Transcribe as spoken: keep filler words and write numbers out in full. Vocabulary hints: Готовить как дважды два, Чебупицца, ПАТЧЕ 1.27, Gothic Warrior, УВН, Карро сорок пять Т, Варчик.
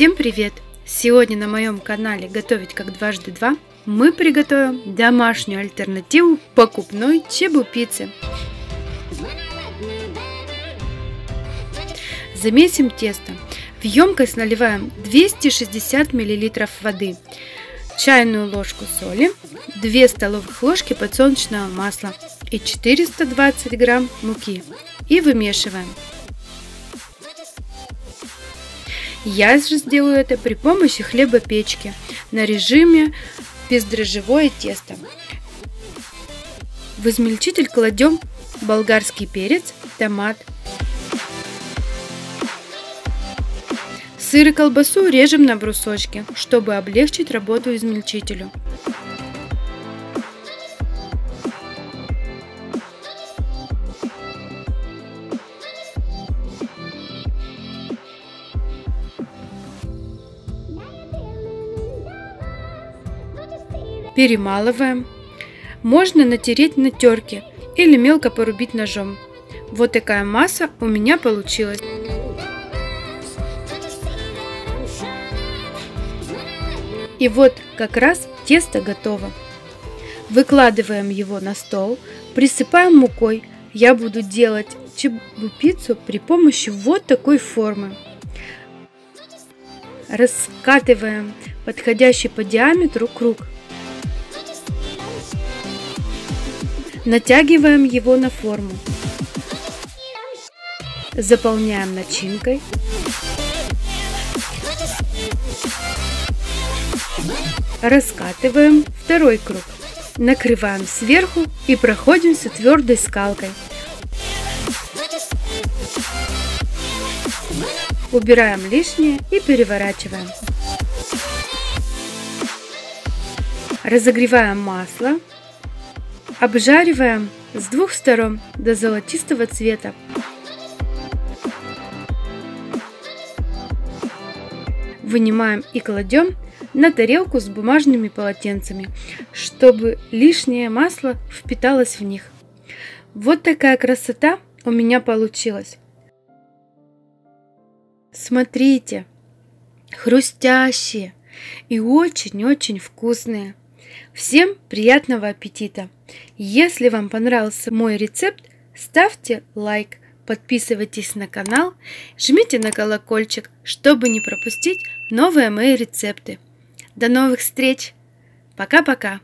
Всем привет! Сегодня на моем канале «Готовить как дважды два» мы приготовим домашнюю альтернативу покупной чебупицы. Замесим тесто. В емкость наливаем двести шестьдесят миллилитров воды, чайную ложку соли, две столовых ложки подсолнечного масла и четыреста двадцать грамм муки и вымешиваем. Я же сделаю это при помощи хлебопечки на режиме бездрожжевое тесто. В измельчитель кладем болгарский перец, томат, сыр и колбасу режем на брусочки, чтобы облегчить работу измельчителю. Перемалываем. Можно натереть на терке или мелко порубить ножом. Вот такая масса у меня получилась. И вот как раз тесто готово. Выкладываем его на стол, присыпаем мукой. Я буду делать чебупиццу при помощи вот такой формы. Раскатываем подходящий по диаметру круг. Натягиваем его на форму. Заполняем начинкой. Раскатываем второй круг. Накрываем сверху и проходимся твердой скалкой. Убираем лишнее и переворачиваем. Разогреваем масло. Обжариваем с двух сторон до золотистого цвета. Вынимаем и кладем на тарелку с бумажными полотенцами, чтобы лишнее масло впиталось в них. Вот такая красота у меня получилась. Смотрите, хрустящие и очень-очень вкусные. Всем приятного аппетита! Если вам понравился мой рецепт, ставьте лайк, подписывайтесь на канал, жмите на колокольчик, чтобы не пропустить новые мои рецепты. До новых встреч! Пока-пока!